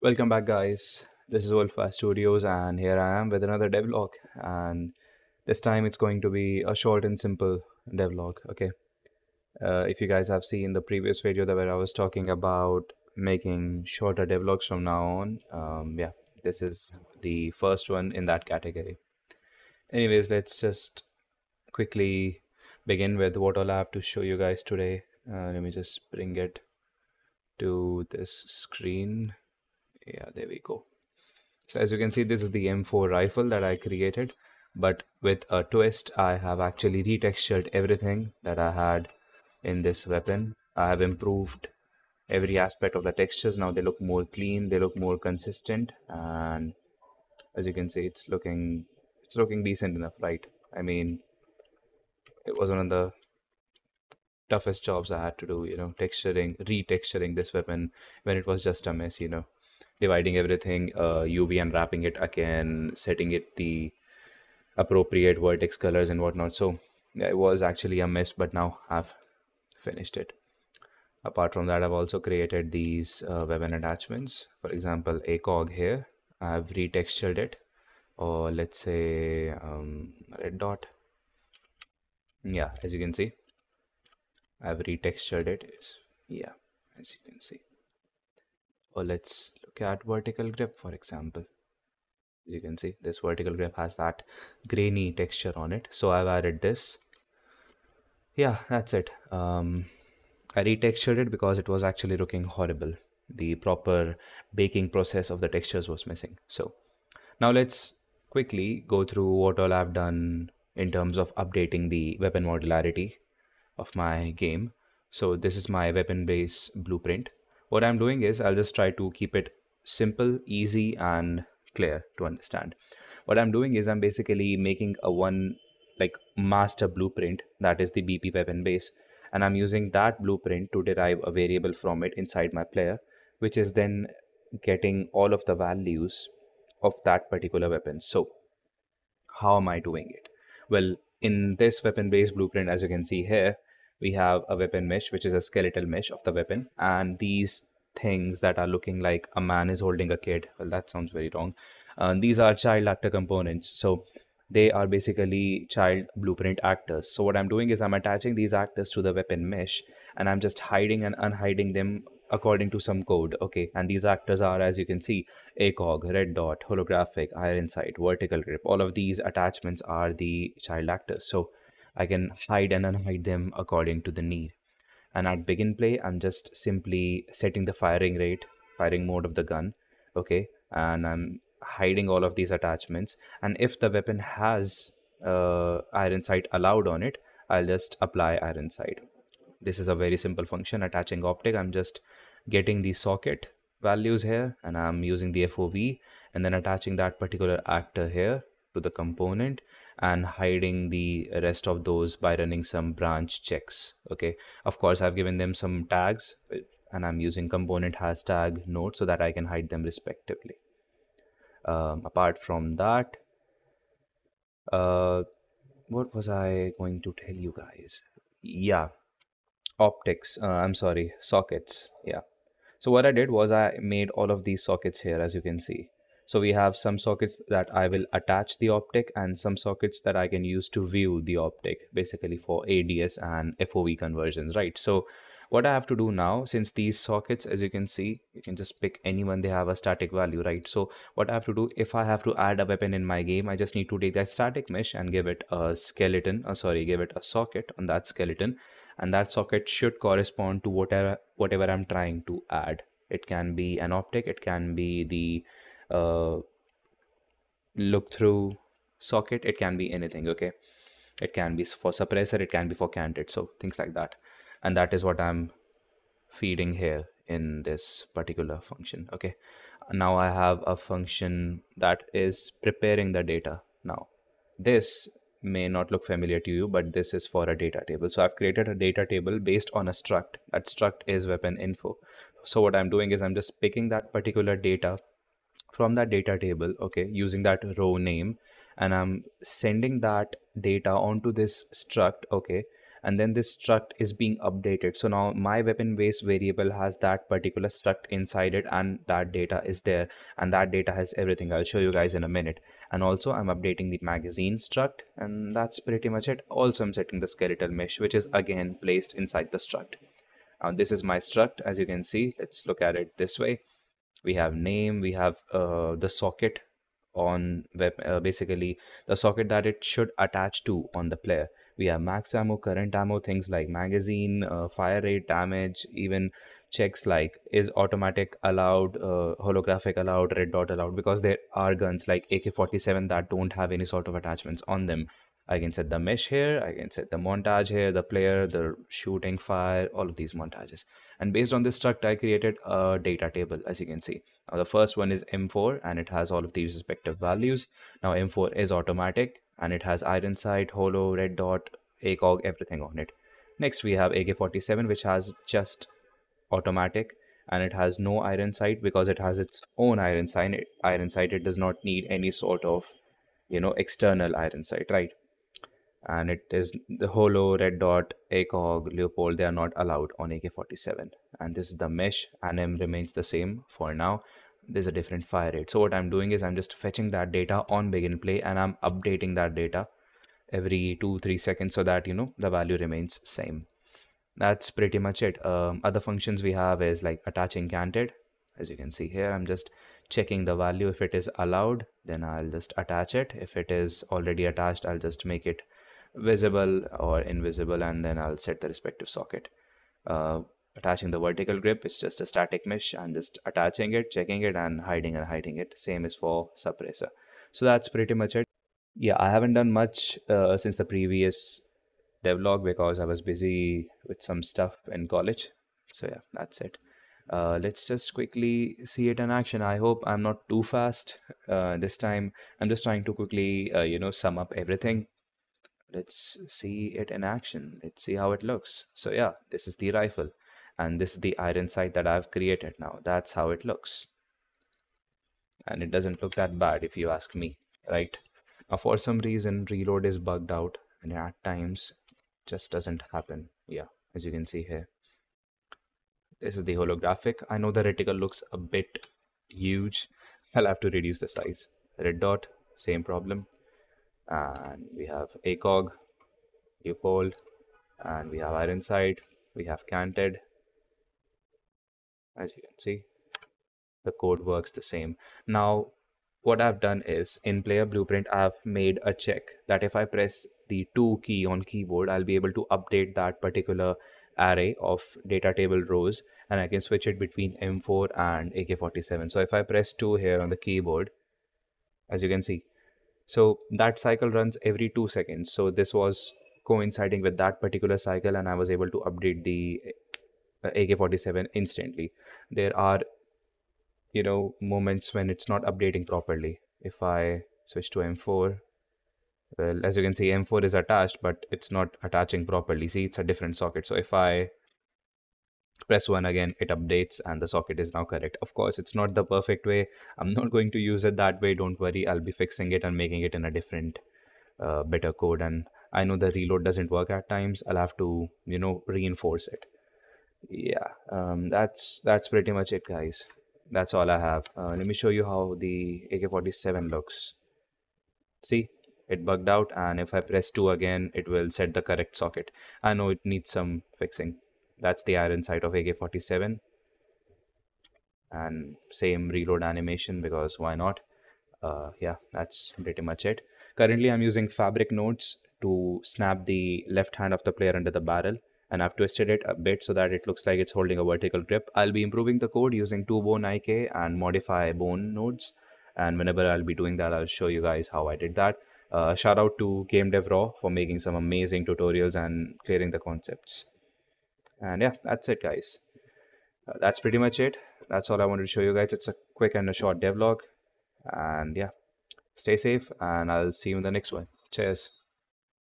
Welcome back, guys. This is Wolf Wire Studios, and here I am with another devlog. And this time it's going to be a short and simple devlog. Okay. If you guys have seen the previous video where I was talking about making shorter devlogs from now on, yeah, this is the first one in that category. Anyways, let's just quickly begin with what all I have to show you guys today. Let me just bring it to this screen. Yeah, there we go. So as you can see, this is the M4 rifle that I created, but with a twist. I have actually retextured everything that I had in this weapon. I have improved every aspect of the textures. Now they look more clean, they look more consistent, and as you can see, it's looking decent enough, right? I mean, it was one of the toughest jobs I had to do, you know, retexturing this weapon when it was just a mess, you know. Dividing everything, UV and wrapping it again, setting it the appropriate vertex colors and whatnot. So yeah, it was actually a mess, but now I've finished it. Apart from that, I've also created these weapon attachments. For example, ACOG here, I've retextured it, or let's say red dot. Yeah, as you can see, I've retextured it. Yeah, as you can see. Or let's look at vertical grip, for example. As you can see, this vertical grip has that grainy texture on it, so I've added this. Yeah, that's it. I retextured it because it was actually looking horrible. The proper baking process of the textures was missing. So now let's quickly go through what all I've done in terms of updating the weapon modularity of my game. So this is my weapon base blueprint. What I'm doing is I'll just try to keep it simple, easy, and clear to understand. What I'm doing is I'm basically making a one like master blueprint that is the BP weapon base, and I'm using that blueprint to derive a variable from it inside my player, which is then getting all of the values of that particular weapon. So how am I doing it? Well, in this weapon base blueprint, as you can see here, we have a weapon mesh, which is a skeletal mesh of the weapon, and these things that are looking like a man is holding a kid. Well, that sounds very wrong. These are child actor components, so they are basically child blueprint actors. So what I'm doing is I'm attaching these actors to the weapon mesh, and I'm just hiding and unhiding them according to some code. Okay, and these actors are, as you can see, ACOG, red dot, holographic, Ironsight, vertical grip. All of these attachments are the child actors. So I can hide and unhide them according to the need. And at begin play, I'm just simply setting the firing rate, firing mode of the gun. Okay, and I'm hiding all of these attachments. And if the weapon has iron sight allowed on it, I'll just apply iron sight. This is a very simple function. Attaching optic, I'm just getting the socket values here, and I'm using the FOV, and then attaching that particular actor here to the component, and hiding the rest of those by running some branch checks. Okay, of course I've given them some tags, and I'm using component hashtag node so that I can hide them respectively. Apart from that, what was I going to tell you guys? Yeah, optics, I'm sorry, sockets. Yeah, so what I did was I made all of these sockets here, as you can see. So we have some sockets that I will attach the optic, and some sockets that I can use to view the optic, basically for ADS and FOV conversions, right? So what I have to do now, since these sockets, as you can see, you can just pick anyone, they have a static value, right? So what I have to do, if I have to add a weapon in my game, I just need to take that static mesh and give it a skeleton, give it a socket on that skeleton, and that socket should correspond to whatever I'm trying to add. It can be an optic, it can be the look through socket, it can be anything. Okay, it can be for suppressor, it can be for canted, so things like that. And that is what I'm feeding here in this particular function. Okay, now I have a function that is preparing the data. Now this may not look familiar to you, but this is for a data table. So I've created a data table based on a struct. That struct is weapon info. So what I'm doing is I'm just picking that particular data from that data table, okay, using that row name, and I'm sending that data onto this struct, okay, and then this struct is being updated. So now my weapon base variable has that particular struct inside it, and that data is there, and that data has everything. I'll show you guys in a minute. And also I'm updating the magazine struct, and that's pretty much it. Also I'm setting the skeletal mesh, which is again placed inside the struct. Now this is my struct, as you can see. Let's look at it this way. We have name, we have the socket on web, basically the socket that it should attach to on the player. We have max ammo, current ammo, things like magazine, fire rate, damage, even checks like is automatic allowed, holographic allowed, red dot allowed, because there are guns like AK-47 that don't have any sort of attachments on them. I can set the mesh here, I can set the montage here, the player, the shooting, fire, all of these montages. And based on this struct, I created a data table, as you can see. Now the first one is M4, and it has all of these respective values. Now M4 is automatic, and it has Ironsight, holo, red dot, ACOG, everything on it. Next we have AK-47, which has just automatic, and it has no Ironsight because it has its own Ironsight. It does not need any sort of, you know, external Ironsight, right? And it is the holo, red dot, ACOG, Leupold, they are not allowed on AK-47. And this is the mesh, and M remains the same for now. There's a different fire rate. So what I'm doing is I'm just fetching that data on begin play, and I'm updating that data every 2-3 seconds so that, you know, the value remains same. That's pretty much it. Other functions we have is like attaching canted. As you can see here, I'm just checking the value. If it is allowed, then I'll just attach it. If it is already attached, I'll just make it visible or invisible, and then I'll set the respective socket. Attaching the vertical grip is just a static mesh. I'm just attaching it, checking it, and hiding it. Same is for suppressor. So that's pretty much it. Yeah, I haven't done much since the previous devlog because I was busy with some stuff in college. So yeah, that's it. Let's just quickly see it in action. I hope I'm not too fast this time. I'm just trying to quickly, you know, sum up everything. Let's see it in action. Let's see how it looks. So yeah, this is the rifle, and this is the iron sight that I've created now. That's how it looks, and it doesn't look that bad if you ask me, right? Now for some reason reload is bugged out, and at times just doesn't happen. Yeah, as you can see here, this is the holographic. I know the reticle looks a bit huge. I'll have to reduce the size. Red dot, same problem. And we have ACOG, Leupold, and we have Ironsight, we have canted. As you can see, the code works the same. Now what I've done is in player blueprint, I've made a check that if I press the 2 key on keyboard, I'll be able to update that particular array of data table rows, and I can switch it between M4 and AK-47. So if I press 2 here on the keyboard, as you can see, so that cycle runs every 2 seconds. So this was coinciding with that particular cycle, and I was able to update the AK-47 instantly. There are, you know, moments when it's not updating properly. If I switch to M4, well, as you can see, M4 is attached, but it's not attaching properly. See, it's a different socket. So if I press 1 again, it updates, and the socket is now correct. Of course, it's not the perfect way. I'm not going to use it that way. Don't worry, I'll be fixing it and making it in a different, better code. And I know the reload doesn't work at times. I'll have to, you know, reinforce it. Yeah, that's pretty much it, guys. That's all I have. Let me show you how the AK-47 looks. See, it bugged out, and if I press 2 again, it will set the correct socket. I know it needs some fixing. That's the iron sight of AK-47, and same reload animation because why not? Yeah, that's pretty much it. Currently I'm using fabric nodes to snap the left hand of the player under the barrel, and I've twisted it a bit so that it looks like it's holding a vertical grip. I'll be improving the code using 2-bone IK and modify bone nodes, and whenever I'll be doing that, I'll show you guys how I did that. Shout out to Game Dev Raw for making some amazing tutorials and clearing the concepts. And yeah, that's it, guys. That's pretty much it. That's all I wanted to show you guys. It's a quick and a short devlog. And yeah, stay safe, and I'll see you in the next one. Cheers.